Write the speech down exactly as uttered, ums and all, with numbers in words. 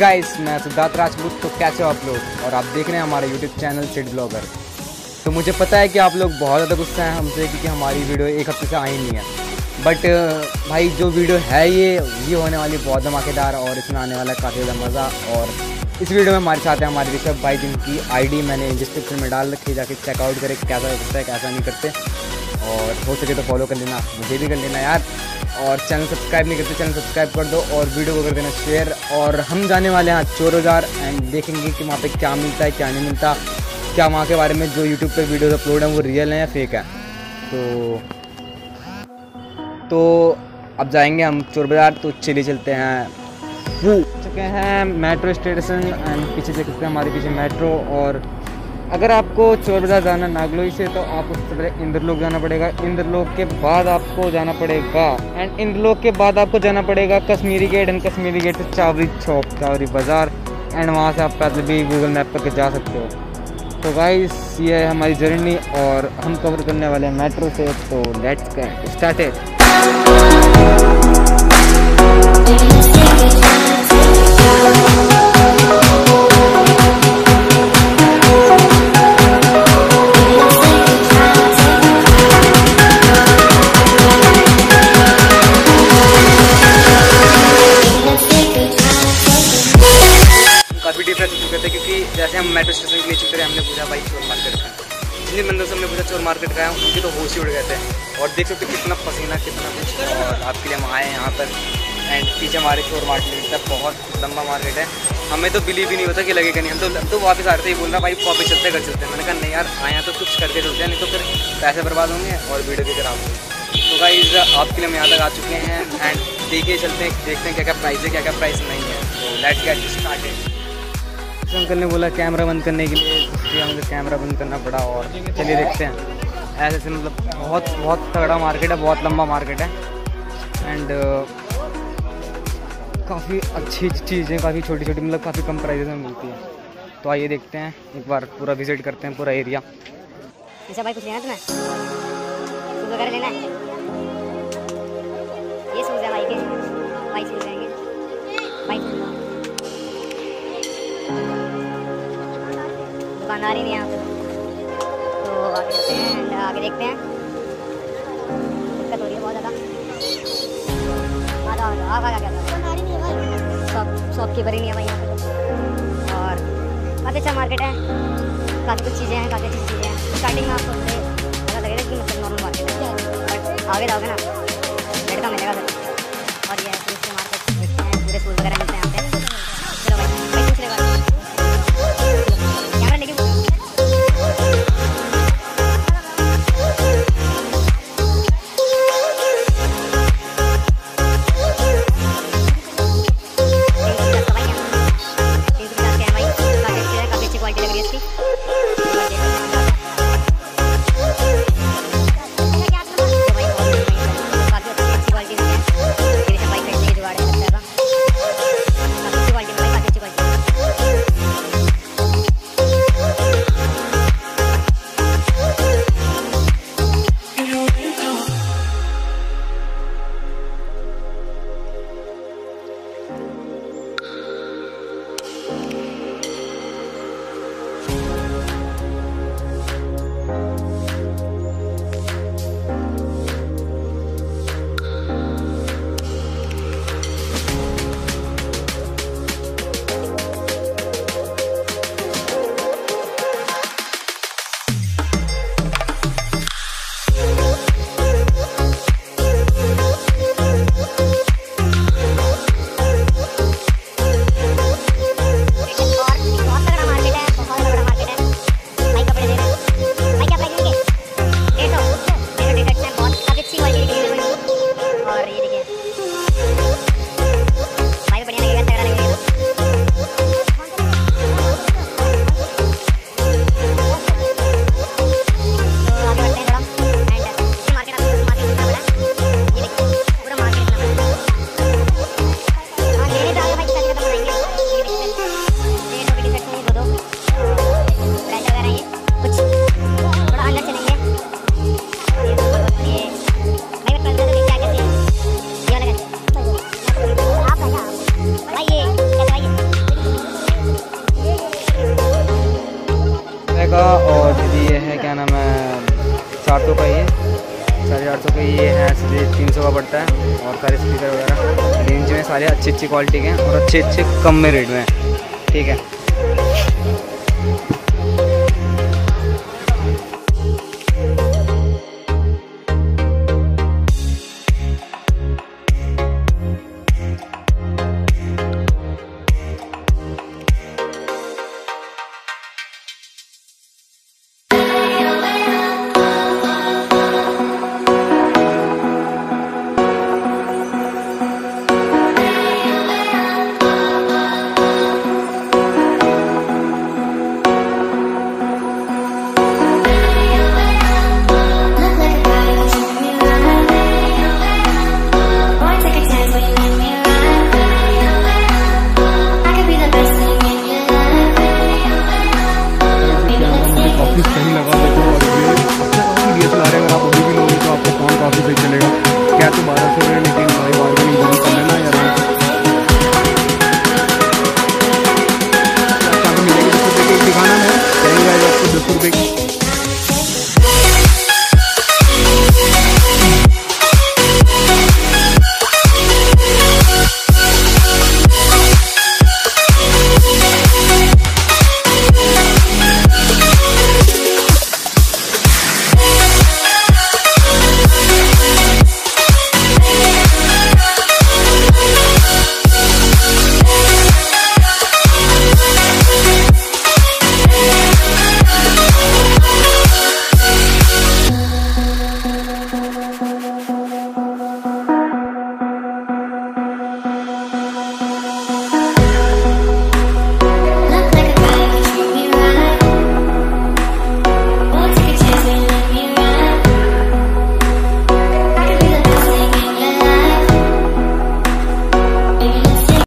Guys, मैं सिद्धार्थ राजपूत, तो कैसे हो आप लोग और आप देख रहे हैं हमारा यूट्यूब चैनल सिड ब्लॉगर। तो मुझे पता है कि आप लोग बहुत ज़्यादा गुस्सा हैं हमसे क्योंकि हमारी वीडियो एक हफ्ते से आई नहीं है, बट भाई जो वीडियो है ये ये होने वाली बहुत धमाकेदार और इसमें आने वाला काफ़ी ज़्यादा मज़ा। और इस वीडियो में हमारे साथ हैं हमारे ऋषभ भाई, जिनकी आई डी मैंने डिस्क्रिप्शन में डाल रखी, जाके चेकआउट करें कैसा करते हैं कैसा नहीं करते, और हो सके तो फॉलो कर लेना, मुझे भी कर लेना यार। और चैनल सब्सक्राइब नहीं करते चैनल सब्सक्राइब कर दो और वीडियो को कर देना शेयर। और हम जाने वाले हैं चोर बाजार एंड देखेंगे कि वहाँ पे क्या मिलता है क्या नहीं मिलता, क्या वहाँ के बारे में जो यूट्यूब पे वीडियोस अपलोड हैं वो रियल हैं या फेक हैं। तो तो अब जाएंगे हम चोर बाजार, तो चलिए चलते हैं। वो चुके हैं मेट्रो स्टेशन एंड पीछे से कितने हमारे पीछे मेट्रो। और अगर आपको चोर बाज़ार जाना नागलोई से तो आपको सबसे पहले इंद्रलोक जाना पड़ेगा, इंद्रलोक के बाद आपको जाना पड़ेगा एंड इंद्रलोक के बाद आपको जाना पड़ेगा Kashmiri gate and Kashmiri gate से चावड़ी चौक चावड़ी बाज़ार एंड वहाँ से आप पैदल भी गूगल मैप करके जा सकते हो। तो गाइस ये है हमारी जर्नी और हम कवर करने वाले हैं मेट्रो से, तो लेट्स गेट स्टार्टेड। जैसे हम मेट्रो स्टेशन के नीचे उतरे हमने पूछा भाई चोर मार्केट का, जिन बंदों से हमने पूछा चोर मार्केट का है उनके तो होश ही उड़ गए थे। और देख सकते हो कितना पसीना कितना कुछ, और आपके लिए हम आए हैं यहाँ पर एंड पीछे हमारे चोर मार्केट है, बहुत लंबा मार्केट है। हमें तो बिलीव ही नहीं होता कि लगेगा नहीं, हम तो हम तो वापस आ रहे थे, ये बोल रहा भाई वापस चलते घर चलते हैं। मैंने कहा नहीं यार आया तो कुछ करके चलते हैं, नहीं तो फिर पैसे बर्बाद होंगे और वीडियो भी खराब होंगे। तो गाइस आपके लिए हम यहाँ तक आ चुके हैं एंड देखिए चलते हैं देखते हैं क्या क्या प्राइस है क्या क्या प्राइस नहीं है। तो लेट्स गेट स्टार्टेड। अंकल ने बोला कैमरा बंद करने के लिए, इसलिए मुझे कैमरा बंद करना पड़ा। और चलिए देखते हैं ऐसे ऐसे, मतलब बहुत बहुत तगड़ा मार्केट है, बहुत लंबा मार्केट है एंड काफ़ी अच्छी चीज़ें काफ़ी छोटी छोटी मतलब काफ़ी कम प्राइजेस में मिलती है। तो आइए देखते हैं, एक बार पूरा विजिट करते हैं पूरा एरिया। ऐसा भाई कुछ लेना है तुम्हें, वगैरह लेना है ये सूज है भाई के भाई सूज आएंगे भाई दुकानदार ही नहीं यहाँ पर, तो आगे चलते हैं आगे देखते हैं। दिक्कत हो रही है बहुत ज़्यादा, आप आगे क्या शॉप शॉपकीपर ही नहीं है भाई यहाँ पर। और काफ़ी अच्छा मार्केट है, काफ़ी कुछ चीज़ें हैं काफ़ी अच्छी चीज़ें हैं। स्टार्टिंग में आपको पता लगेगा कि मतलब नॉर्मल मार्केट है, बट आगे जाओगे ना रेट का मिलेगा सर। और ये मार्केट देखते हैं पूरे फूल वगैरह मिलते हैं यहाँ पर। चलो भाई का और दीदी ये है क्या नाम है सात सौ का, ये साढ़े आठ सौ का, ये है सीधे तीन सौ का पड़ता है। और सारे स्पीकर वगैरह रेंज में सारे अच्छी अच्छी क्वालिटी के हैं और अच्छे अच्छे कम में रेट में हैं, ठीक है। Big